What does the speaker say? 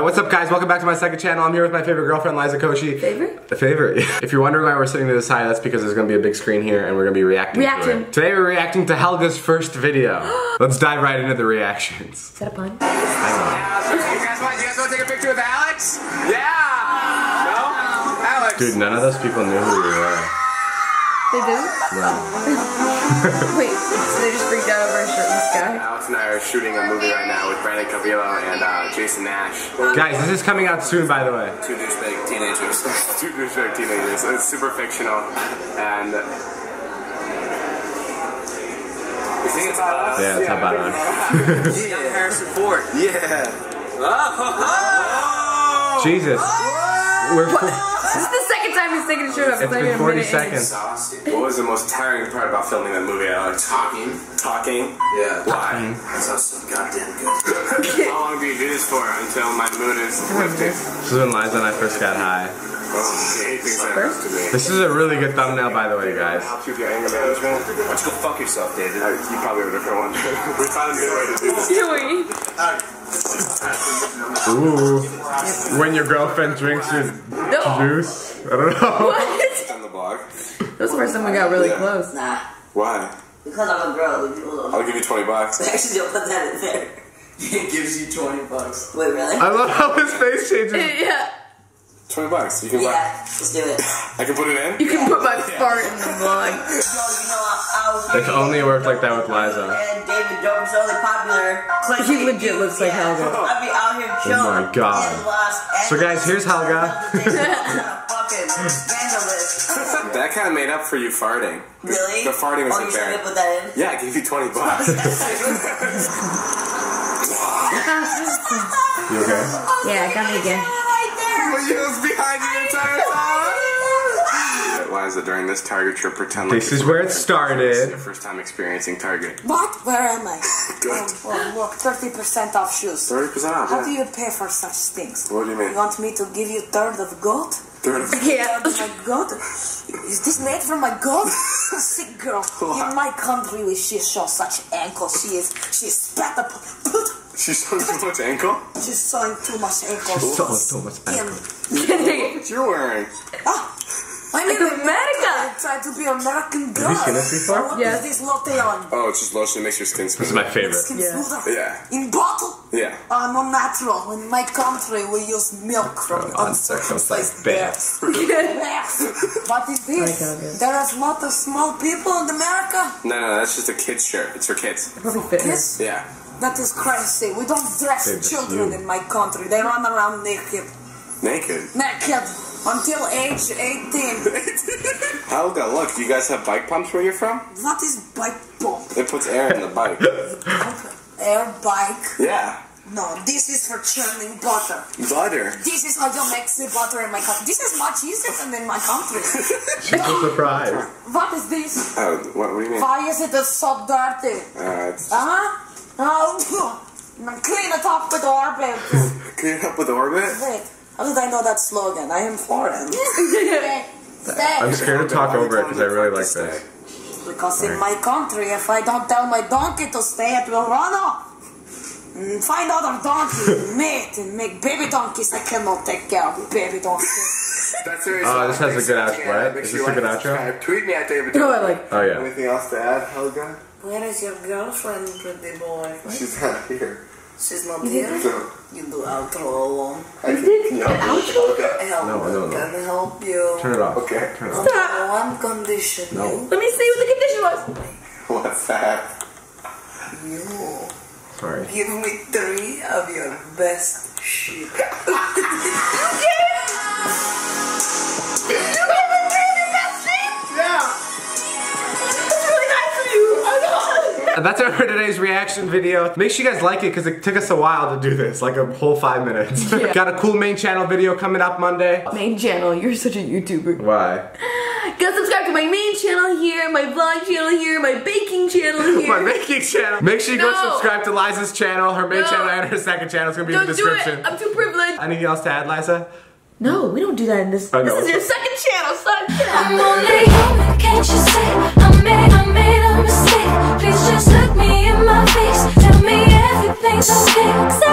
What's up, guys? Welcome back to my second channel. I'm here with my favorite girlfriend, Liza Koshy. Favorite? The favorite. If you're wondering why we're sitting to the side, that's because there's gonna be a big screen here and we're gonna be reacting to it. Today we're reacting to Helga's first video. Let's dive right into the reactions. Is that a pun? I know. You guys wanna take a picture with Alex? Yeah! No? Alex. Dude, none of those people knew who we were. They do? No. Wait, so they just freaked out over a shirtless guy? Alex and I are shooting a movie right now with Brandon Cavillo and Jason Nash. Guys, this is coming out soon, by the way. Two douchebag teenagers. It's super fictional. And... you think it's about us? Yeah, it's about us. Yeah, Harrison Ford. Yeah. Oh! Jesus. Oh. We're... This is the second time he's taking a shirt off. It's been 40 seconds. What was the most tiring part about filming that movie? I like talking. Yeah. Why? That's so goddamn good. How long do you do this for? Until my mood is lifted. This is when Liza and I first got high. This is a really good thumbnail, by the way, guys. Help you with your anger management. Why don't you go fuck yourself, David? You probably were a different one. We found a good way to do this. Ooh. When your girlfriend drinks your juice. I don't know. What? On the blog. That was the first time we got really close. Nah. Why? Because I'm a girl. I'll give you $20. Actually, don't put that in there. It gives you $20. Wait, really? I love how his face changes. Yeah. $20. You can buy. Let's do it. I can put it in? You can put my fart in the vlog. It's only worked like that with Liza. And David Dobrik's only popular. He legit looks like Helga. I'd be out here chilling. Oh my god. So guys, here's Helga. That kind of made up for you farting. Really? The farting was embarrassing. Oh, you should put that in? Yeah, I gave you $20. You okay? Yeah, I got me again. Behind the entire time. Liza, during this Target trip, pretend like this is where it started. It's your first time experiencing Target. What? Where am I? Good. Oh, look, 30% off shoes. 30% off. How do you pay for such things? What do you mean? You want me to give you third of gold? Third of my gold? Is this made from my gold? Sick girl. What? In my country, we shows such ankle. She is spat upon. She's showing too much ankle? She's showing too much ankle. She's showing too much ankle. What you're wearing? Ah! I'm in America! I try to be American girl. Have you seen this before? What is this latte on? Oh, it's just lotion that makes your skin smooth. This is my favorite. Yeah. In bottle? Yeah. No natural. In my country, we use milk from uncircumcised bears. What is this? There are a lot of small people in America. No, that's just a kid's shirt. It's for kids. Kids? Yeah. That is crazy. We don't dress children in my country. They run around naked. Naked? Naked. Until age 18. Helga, look, do you guys have bike pumps where you're from? What is bike pump? It puts air in the bike. Air bike? Yeah. No, this is for churning butter. Butter? This is how you make the butter in my country. This is much easier than in my country. I'm surprised. What is this? Oh, what do you mean? Why is it so dirty? Huh? Oh, clean it up with orbit. Clean it up with orbit? Wait, how did I know that slogan? I am foreign. I'm scared to talk over it because I really like this. Because in my country, if I don't tell my donkey to stay, it will run off. Find other donkey, mate, and make baby donkeys. I cannot take care of baby donkeys. This has a good outro, right? Is this a good outro? Tweet me at David Dobrik. Oh, yeah. Anything else to add, Helga? Where is your girlfriend, pretty boy? She's not here. She's not here? No. You do outro alone. I did the outro? No. Can I help you? Turn it off. Okay, turn it off. Stop. One condition. No. Let me see what the condition was. What's that? No. Sorry. Give me 3 of your best shit. That's it for today's reaction video. Make sure you guys like it because it took us a while to do this, like a whole 5 minutes. Yeah. Got a cool main channel video coming up Monday. Main channel, you're such a YouTuber. Why? Go subscribe to my main channel here, my vlog channel here, my baking channel here. My baking channel. Make sure you go subscribe to Liza's channel, her main channel and her second channel. It's gonna be in the description. Don't do it. I'm too privileged. Anything else to add, Liza? No, we don't do that in this. Oh, no. This is your second channel, son. I'm only human, can't you see? I made a mistake. Please just look me in my face. Tell me everything's okay.